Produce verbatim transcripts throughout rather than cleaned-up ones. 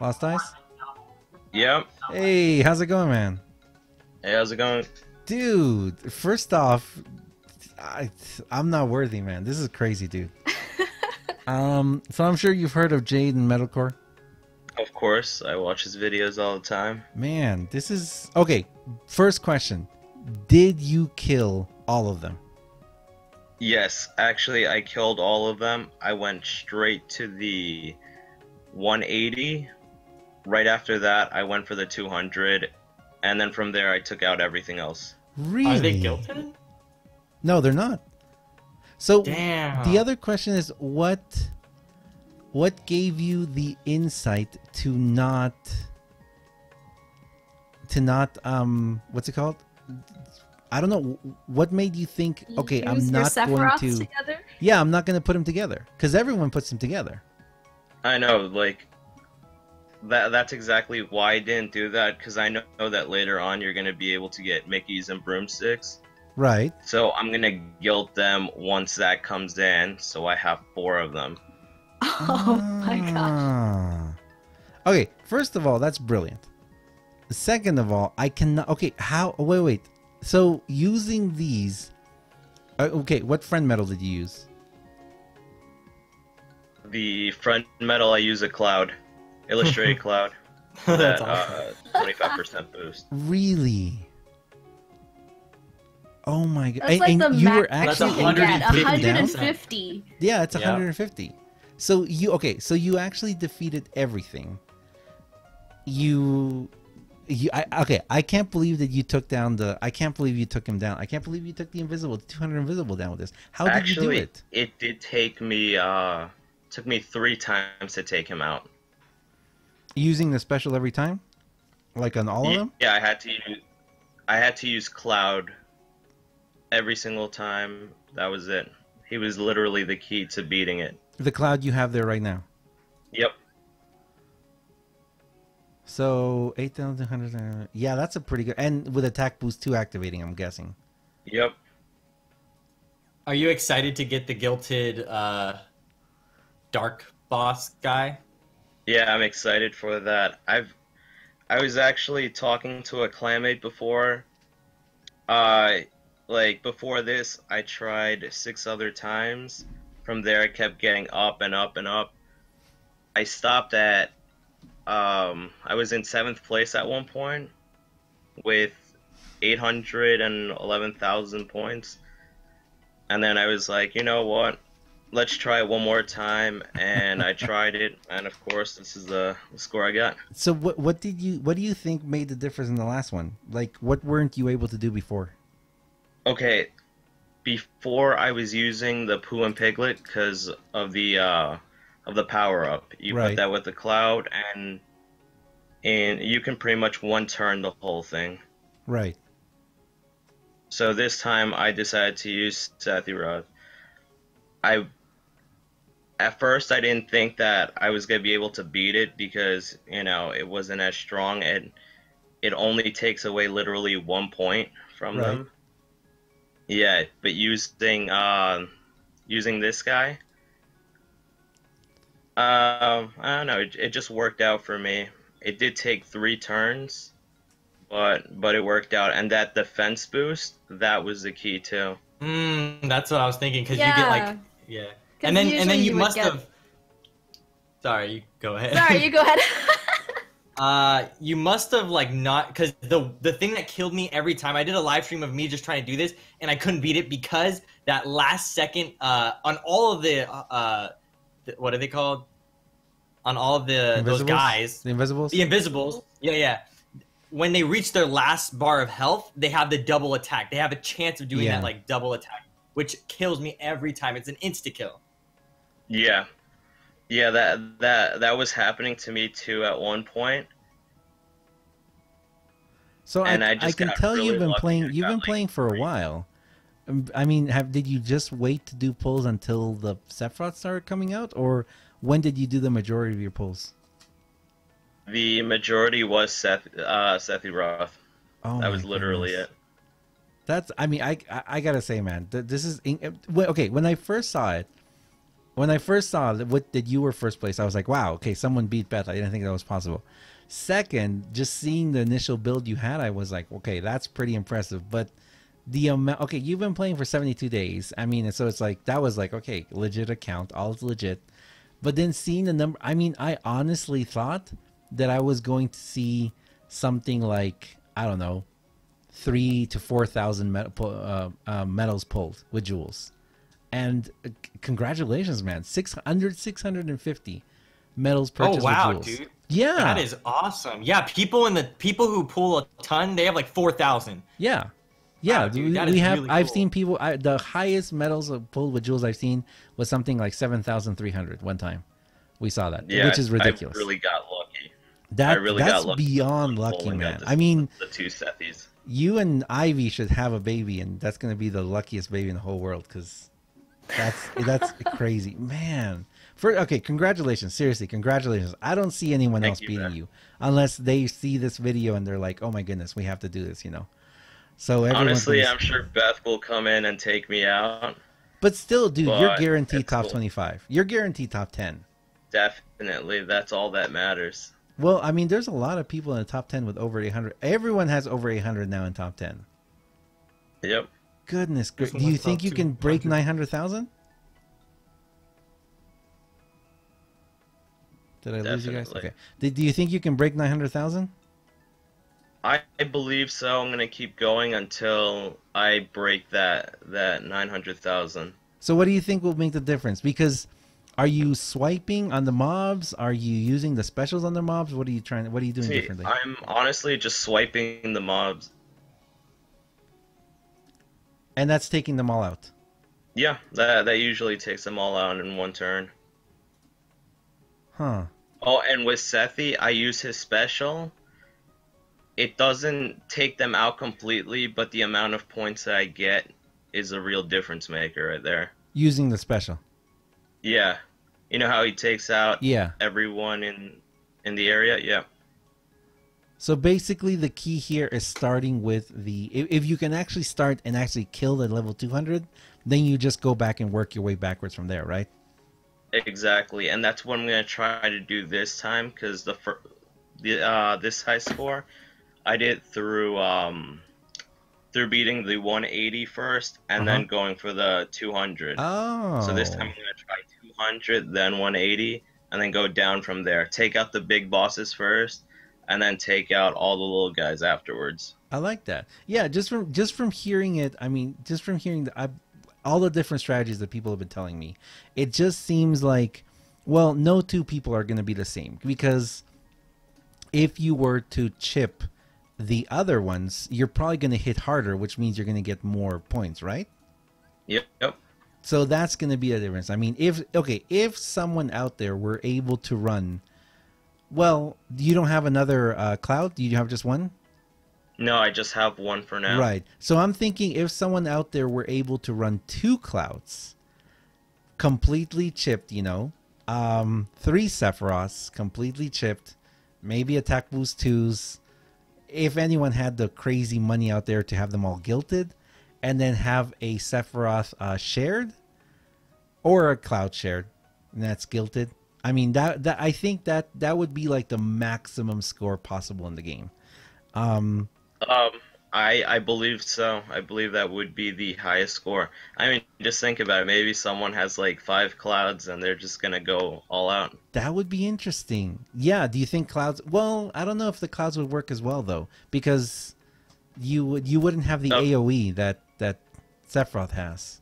LostEyes? Yep. Hey, how's it going, man? Hey, how's it going? Dude, first off, I, I'm not worthy, man. This is crazy, dude. um, so I'm sure you've heard of Jade and Medalcore? Of course. I watch his videos all the time. Man, this is... Okay, first question. Did you kill all of them? Yes, actually, I killed all of them. I went straight to the one eighty. Right after that, I went for the two hundred. And then from there, I took out everything else. Really? Are they guilted? No, they're not. So Damn. The other question is, what what gave you the insight to not to not um what's it called? I don't know. What made you think, okay, Use I'm not going to together? Yeah, I'm not going to put them together, cuz everyone puts them together. I know, like that that's exactly why I didn't do that, cuz I know that later on you're going to be able to get Mickey's and broomsticks. Right. So I'm going to guilt them once that comes in, so I have four of them. Oh my gosh. Okay, first of all, that's brilliant. Second of all, I cannot... Okay, how... Oh, wait, wait. So using these... Uh, okay, what friend metal did you use? The friend metal, I use a Cloud. Illustrated Cloud. That uh, twenty-five percent boost. Really? Oh my god! That's like and the you max were actually you get one hundred fifty. Yeah, it's one hundred fifty. Yeah. So you okay? So you actually defeated everything. You, you. I, okay, I can't believe that you took down the. I can't believe you took him down. I can't believe you took the invisible, the two hundred invisible down with this. How did actually, you do it? It did take me. Uh, took me three times to take him out. Using the special every time, like on all yeah, of them. Yeah, I had to. Use, I had to use Cloud. Every single time, that was it. He was literally the key to beating it. The Cloud you have there right now? Yep. So, eight thousand two hundred... Yeah, that's a pretty good... And with attack boost two activating, I'm guessing. Yep. Are you excited to get the guilted uh, dark boss guy? Yeah, I'm excited for that. I've, I was actually talking to a clanmate before. Uh... Like, before this, I tried six other times. From there, I kept getting up and up and up. I stopped at... Um, I was in seventh place at one point with eight hundred eleven thousand points. And then I was like, you know what? Let's try it one more time. And I tried it. And, of course, this is the score I got. So what, what did you, what do you think made the difference in the last one? Like, what weren't you able to do before? Okay, before I was using the Pooh and Piglet because of the uh, of the power up. You right. put that with the Cloud, and and you can pretty much one turn the whole thing. Right. So this time I decided to use Sephiroth. I at first I didn't think that I was gonna be able to beat it because you know it wasn't as strong, and it only takes away literally one point from right. them. Yeah, but using uh, using this guy, uh, I don't know. It, it just worked out for me. It did take three turns, but but it worked out. And that defense boost, that was the key too. Mm, that's what I was thinking because yeah. you get like yeah, and then and then you, you must get... have. Sorry, you go ahead. Sorry, you go ahead. Uh, you must have like not, cause the the thing that killed me every time, I did a live stream of me just trying to do this, and I couldn't beat it because that last second, uh, on all of the, uh, the, what are they called? On all of the those guys, the invisibles, the invisibles, yeah, yeah. When they reach their last bar of health, they have the double attack. They have a chance of doing yeah. that like double attack, which kills me every time. It's an insta kill. Yeah. Yeah, that that that was happening to me too at one point. So and I, I, just I can tell really you've been playing. You've been like playing for a while. I mean, have did you just wait to do pulls until the Sephiroth started coming out, or when did you do the majority of your pulls? The majority was Seth, uh, Sephiroth. Oh, that was literally goodness. it. That's. I mean, I I, I gotta say, man, th this is in, okay. When I first saw it. when I first saw that, what, that you were first place, I was like, wow, okay, someone beat Beth. I didn't think that was possible. Second, just seeing the initial build you had, I was like, okay, that's pretty impressive. But the amount, okay, you've been playing for seventy-two days. I mean, and so it's like, that was like, okay, legit account, all's legit. But then seeing the number, I mean, I honestly thought that I was going to see something like, I don't know, three to four thousand med uh, uh, medals pulled with jewels. And uh, congratulations, man, six hundred, six hundred fifty medals purchased. Oh wow, with jewels. Dude. Yeah, that is awesome. Yeah, people in the people who pull a ton, they have like four thousand. Yeah, yeah, wow, dude, we, we have. Really I've cool. seen people. I, the highest medals pulled with jewels I've seen was something like seven thousand three hundred one time. We saw that, yeah, which is ridiculous. I really got lucky. That I really that's got lucky. beyond lucky, man. The, I mean, the two Sethies. You and Ivy should have a baby, and that's gonna be the luckiest baby in the whole world, because that's that's crazy, man. For okay, congratulations, seriously, congratulations. I don't see anyone Thank else you, beating man. you, unless they see this video and they're like, oh my goodness, we have to do this, you know. So honestly, thinks, I'm sure Beth will come in and take me out. But still, dude, but you're guaranteed top cool. twenty-five. You're guaranteed top ten. Definitely, that's all that matters. Well, I mean, there's a lot of people in the top ten with over eight hundred. Everyone has over eight hundred now in top ten. Yep. Goodness gracious. Do you think you can break nine hundred thousand? Did I Definitely. lose you guys? Okay. Did, do you think you can break nine hundred thousand? I believe so. I'm going to keep going until I break that, that nine hundred thousand. So what do you think will make the difference? Because... are you swiping on the mobs? Are you using the specials on the mobs? What are you trying? What are you doing See, differently? I'm honestly just swiping the mobs, and that's taking them all out. Yeah, that that usually takes them all out in one turn. Huh. Oh, and with Sethi, I use his special. It doesn't take them out completely, but the amount of points that I get is a real difference maker right there. Using the special. Yeah, you know how he takes out yeah. everyone in in the area. Yeah. So basically, the key here is starting with the. If, if you can actually start and actually kill the level two hundred, then you just go back and work your way backwards from there, right? Exactly, and that's what I'm gonna try to do this time, because the fir the uh, this high score, I did through um. through beating the one eighty first, and uh-huh. then going for the two hundred. Oh. So this time I'm going to try two hundred, then one eighty, and then go down from there. Take out the big bosses first, and then take out all the little guys afterwards. I like that. Yeah, just from just from hearing it, I mean, just from hearing the, I, all the different strategies that people have been telling me, it just seems like, well, no two people are going to be the same. Because if you were to chip... the other ones, you're probably going to hit harder, which means you're going to get more points, right? Yep. Yep. So that's going to be a difference. I mean, if okay, if someone out there were able to run, well, you don't have another uh, Cloud? Do you have just one? No, I just have one for now. Right. So I'm thinking if someone out there were able to run two Clouds, completely chipped, you know, um, three Sephiroths, completely chipped, maybe attack boost twos. If anyone had the crazy money out there to have them all guilted, and then have a Sephiroth uh, shared or a Cloud shared, and that's guilted. I mean, that that I think that that would be like the maximum score possible in the game. Um, um, I I believe so. I believe that would be the highest score. I mean, just think about it. Maybe someone has like five Clouds, and they're just gonna go all out. That would be interesting. Yeah. Do you think Clouds? Well, I don't know if the Clouds would work as well though, because you would you wouldn't have the no. A O E that that Sephiroth has.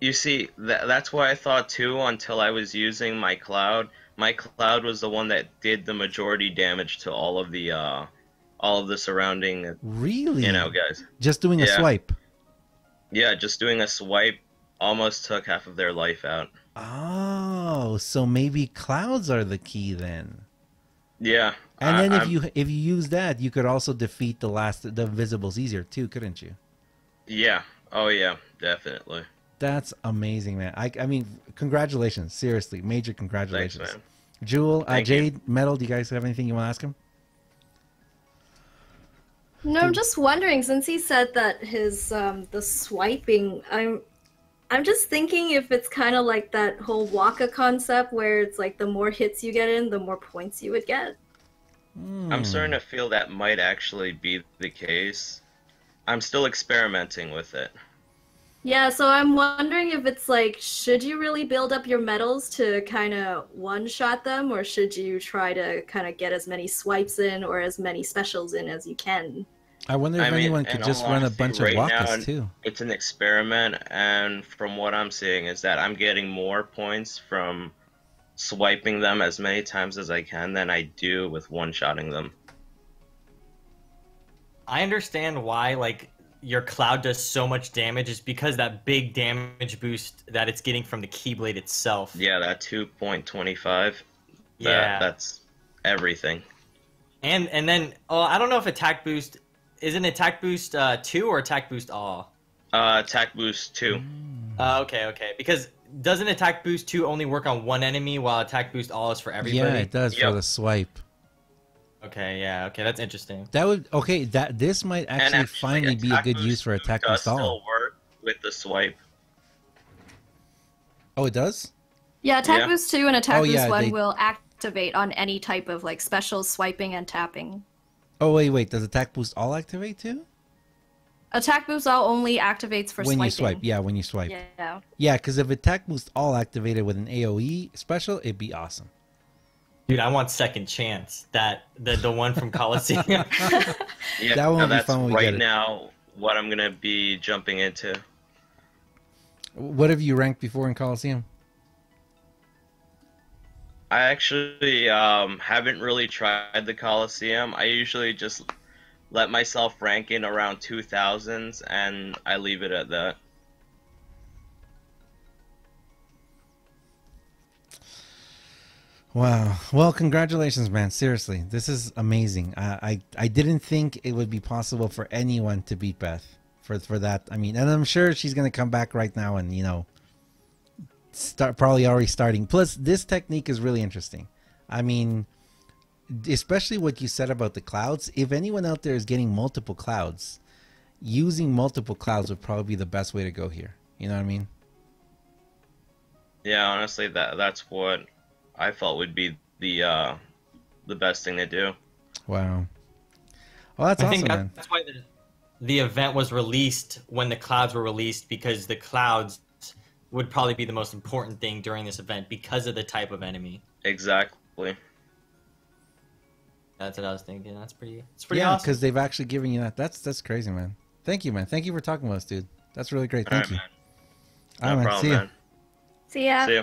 You see, that that's what I thought too until I was using my Cloud. My Cloud was the one that did the majority damage to all of the uh, all of the surrounding. Really? You know, guys. Just doing yeah. a swipe. Yeah, just doing a swipe almost took half of their life out. Oh, so maybe Clouds are the key then. Yeah. And I, then if I'm, you if you use that, you could also defeat the last the Visibles easier too, couldn't you? Yeah. Oh yeah, definitely. That's amazing, man. I I mean, congratulations, seriously, major congratulations. Thanks, man. Jewel, uh, Jade, you. Metal, do you guys have anything you want to ask him? No, I'm just wondering, since he said that his um the swiping, I'm I'm just thinking if it's kind of like that whole Waka concept where it's like the more hits you get in, the more points you would get. Mm. I'm starting to feel that might actually be the case. I'm still experimenting with it. Yeah, so I'm wondering if it's like, should you really build up your medals to kind of one-shot them, or should you try to kind of get as many swipes in or as many specials in as you can? I wonder if I anyone mean, could just run a bunch right of Wakas now, too. It's an experiment, and from what I'm seeing is that I'm getting more points from swiping them as many times as I can than I do with one-shotting them. I understand why, like, your Cloud does so much damage is because that big damage boost that it's getting from the Keyblade itself. Yeah, that two point two five. Yeah. That, that's everything. And and then, oh, I don't know if attack boost... Isn't attack boost uh, two or attack boost all? Uh, attack boost two. Uh, okay, okay. Because doesn't attack boost two only work on one enemy while attack boost all is for everybody? Yeah, it does yep. for the swipe. Okay, yeah, okay, that's interesting. That would okay. That this might actually, actually finally be a good use for attack boost all. Still work with the swipe. Oh, it does. Yeah, attack yeah. boost two and attack oh, boost yeah, one they... will activate on any type of like special swiping and tapping. Oh wait, wait. Does attack boost all activate too? Attack boost all only activates for when swiping. you swipe. Yeah, when you swipe. Yeah. Yeah, because if attack boost all activated with an A O E special, it'd be awesome. Dude, I want second chance. That the the one from Coliseum. yeah, that one would be fun. When we right get it. now, what I'm gonna be jumping into. What have you ranked before in Coliseum? I actually um, haven't really tried the Coliseum. I usually just let myself rank in around two thousands, and I leave it at that. Wow. Well, congratulations, man. Seriously, this is amazing. Uh, I I didn't think it would be possible for anyone to beat Beth for for that. I mean, and I'm sure she's gonna come back right now and you know start probably already starting. Plus, this technique is really interesting. I mean, especially what you said about the clouds. If anyone out there is getting multiple clouds, using multiple clouds would probably be the best way to go here. You know what I mean? Yeah, honestly, that that's what I felt would be the uh, the best thing to do. Wow. Well, that's I awesome, think that, man. That's why the, the event was released when the clouds were released, because the clouds would probably be the most important thing during this event because of the type of enemy. Exactly. That's what I was thinking. That's pretty. It's pretty yeah, awesome. Yeah, because they've actually given you that. That's that's crazy, man. Thank you, man. Thank you for talking with us, dude. That's really great. All Thank right, you. Man. All no right, problem, see man. See ya. See ya.